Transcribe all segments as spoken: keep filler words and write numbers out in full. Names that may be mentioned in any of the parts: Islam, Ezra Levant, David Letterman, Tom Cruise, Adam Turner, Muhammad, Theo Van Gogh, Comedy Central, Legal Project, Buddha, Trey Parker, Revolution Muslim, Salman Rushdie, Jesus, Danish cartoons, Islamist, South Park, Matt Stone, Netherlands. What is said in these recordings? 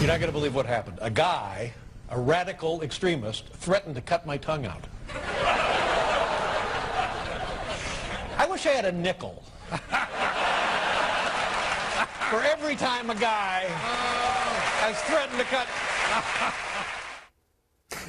You're not going to believe what happened. A guy, a radical extremist, threatened to cut my tongue out. I wish I had a nickel for every time a guy has threatened to cut...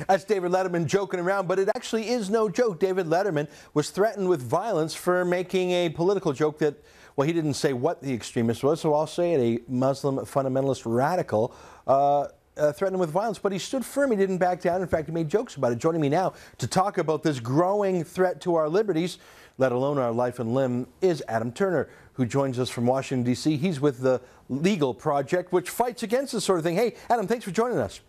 That's David Letterman joking around, but it actually is no joke. David Letterman was threatened with violence for making a political joke that, well, he didn't say what the extremist was, so I'll say it, a Muslim fundamentalist radical uh, uh, threatened with violence. But he stood firm. He didn't back down. In fact, he made jokes about it. Joining me now to talk about this growing threat to our liberties, let alone our life and limb, is Adam Turner, who joins us from Washington, D C He's with the Legal Project, which fights against this sort of thing. Hey, Adam, thanks for joining us.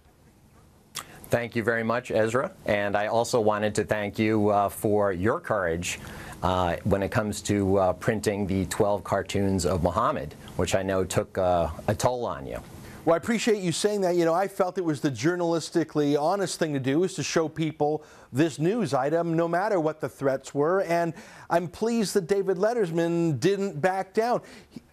Thank you very much, Ezra. And I also wanted to thank you uh, for your courage uh, when it comes to uh, printing the twelve cartoons of Muhammad, which I know took uh, a toll on you. Well, I appreciate you saying that. You know, I felt it was the journalistically honest thing to do is to show people this news item, no matter what the threats were. And I'm pleased that David Letterman didn't back down.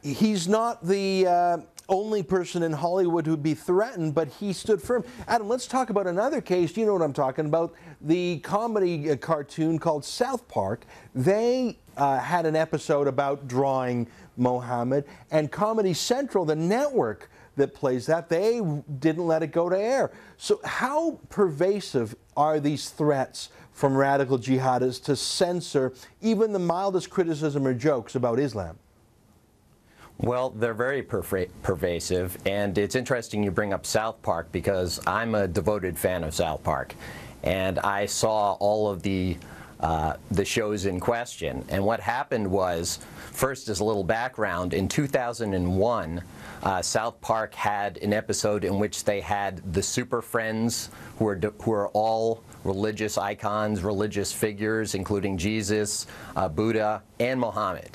He's not the... Uh, only person in Hollywood who'd be threatened, but he stood firm. Adam, let's talk about another case. You know what I'm talking about. The comedy uh, cartoon called South Park. They uh, had an episode about drawing Muhammad, and Comedy Central, the network that plays that, they didn't let it go to air. So how pervasive are these threats from radical jihadists to censor even the mildest criticism or jokes about Islam? Well, they're very pervasive, and it's interesting you bring up South Park because I'm a devoted fan of South Park, and I saw all of the uh, the shows in question. And what happened was, first as a little background, in two thousand one, uh, South Park had an episode in which they had the Super Friends, who are who are all religious icons, religious figures, including Jesus, uh, Buddha, and Muhammad.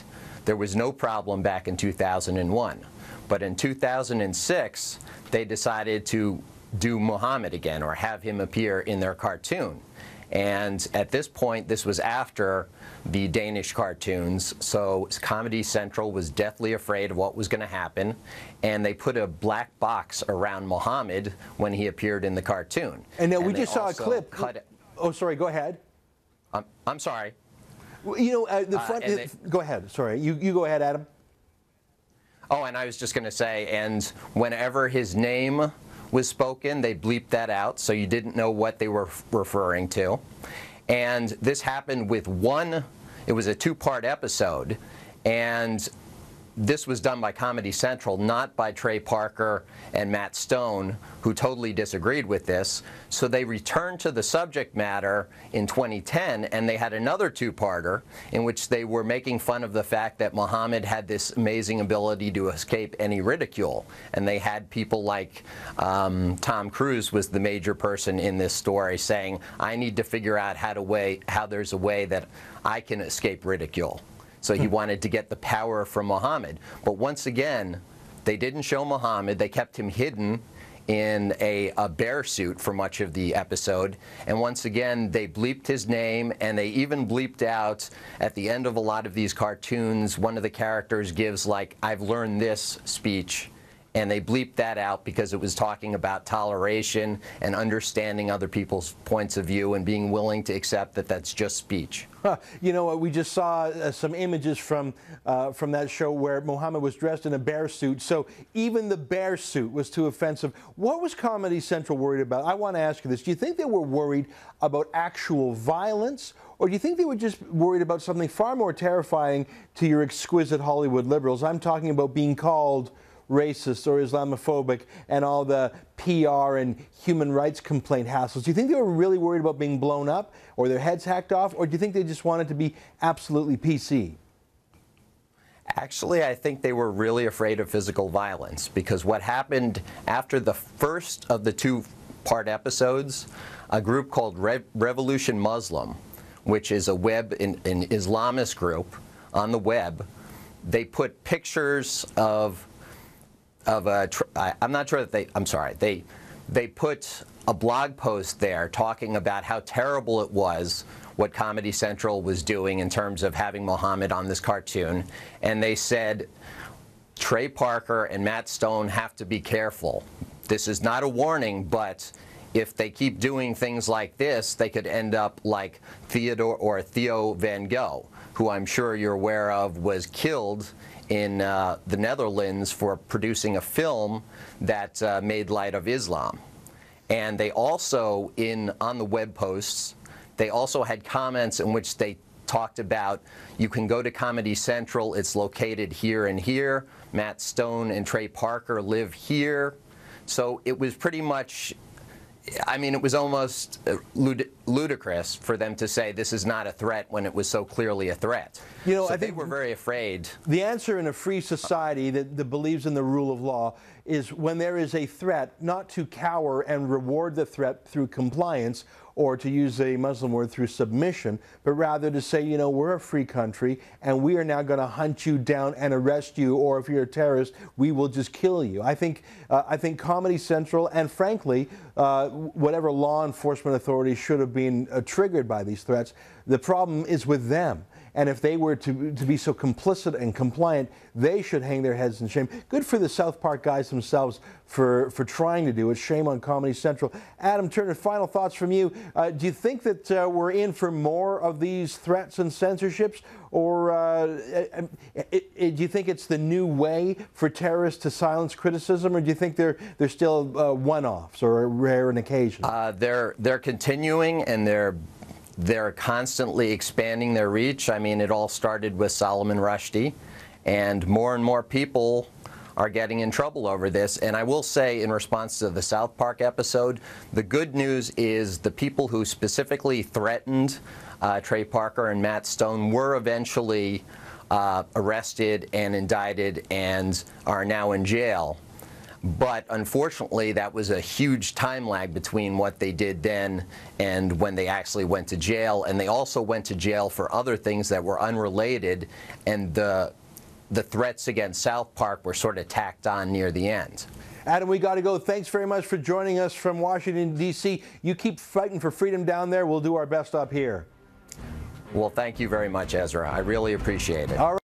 There was no problem back in two thousand one. But in two thousand six, they decided to do Muhammad again or have him appear in their cartoon. And at this point, this was after the Danish cartoons, so Comedy Central was deathly afraid of what was going to happen, and they put a black box around Muhammad when he appeared in the cartoon. And now and we just saw a clip. Cut oh, sorry, go ahead. I'm, I'm sorry. You know, uh, the front. Uh, the, they, go ahead. Sorry, you you go ahead, Adam. Oh, and I was just going to say, and whenever his name was spoken, they bleeped that out, so you didn't know what they were referring to. And this happened with one. It was a two-part episode, and this was done by Comedy Central, not by Trey Parker and Matt Stone, who totally disagreed with this. So they returned to the subject matter in twenty ten, and they had another two-parter in which they were making fun of the fact that Muhammad had this amazing ability to escape any ridicule. And they had people like um, Tom Cruise was the major person in this story saying, I need to figure out how to way, how there's a way that I can escape ridicule. So he wanted to get the power from Muhammad. But once again, they didn't show Muhammad. They kept him hidden in a, a bear suit for much of the episode. And once again, they bleeped his name, and they even bleeped out at the end of a lot of these cartoons, one of the characters gives like, I've learned this speech. And they bleeped that out because it was talking about toleration and understanding other people's points of view and being willing to accept that that's just speech. Huh. You know, we just saw uh, some images from uh, from that show where Muhammad was dressed in a bear suit, so even the bear suit was too offensive. What was Comedy Central worried about? I want to ask you this. Do you think they were worried about actual violence, or do you think they were just worried about something far more terrifying to your exquisite Hollywood liberals? I'm talking about being called racist or Islamophobic and all the P R and human rights complaint hassles. Do you think they were really worried about being blown up or their heads hacked off, or do you think they just wanted to be absolutely P C? Actually, I think they were really afraid of physical violence, because what happened after the first of the two-part episodes, a group called Re Revolution Muslim, which is a web, in, an Islamist group on the web, they put pictures of Of a, I'm not sure that they, I'm sorry, they, they put a blog post there talking about how terrible it was what Comedy Central was doing in terms of having Muhammad on this cartoon. And they said, Trey Parker and Matt Stone have to be careful. This is not a warning, but if they keep doing things like this, they could end up like Theodore or Theo Van Gogh, who I'm sure you're aware of was killed in uh, the Netherlands for producing a film that uh, made light of Islam. And they also, in on the web posts, they also had comments in which they talked about, you can go to Comedy Central, it's located here and here. Matt Stone and Trey Parker live here. So it was pretty much, I mean, it was almost lud ludicrous for them to say this is not a threat when it was so clearly a threat. You know, so I think they were very afraid. The answer in a free society that, that believes in the rule of law is, when there is a threat, not to cower and reward the threat through compliance, or to use a Muslim word, through submission, but rather to say, you know, we're a free country and we are now going to hunt you down and arrest you, or if you're a terrorist, we will just kill you. I think, uh, I think Comedy Central and, frankly, uh, whatever law enforcement authorities should have been uh, triggered by these threats, the problem is with them. And if they were to, to be so complicit and compliant, they should hang their heads in shame. Good for the South Park guys themselves for, for trying to do it. Shame on Comedy Central. Adam Turner, final thoughts from you. Uh, do you think that uh, we're in for more of these threats and censorships? Or uh, it, it, it, do you think it's the new way for terrorists to silence criticism? Or do you think they're, they're still uh, one-offs or rare and occasional? Uh, they're, they're continuing, and they're... They're constantly expanding their reach. I mean, it all started with Salman Rushdie, and more and more people are getting in trouble over this. And I will say, in response to the South Park episode, the good news is the people who specifically threatened uh, Trey Parker and Matt Stone were eventually uh, arrested and indicted and are now in jail. But unfortunately, that was a huge time lag between what they did then and when they actually went to jail. And they also went to jail for other things that were unrelated, and the, the threats against South Park were sort of tacked on near the end. Adam, we got to go. Thanks very much for joining us from Washington, D C You keep fighting for freedom down there. We'll do our best up here. Well, thank you very much, Ezra. I really appreciate it. All right.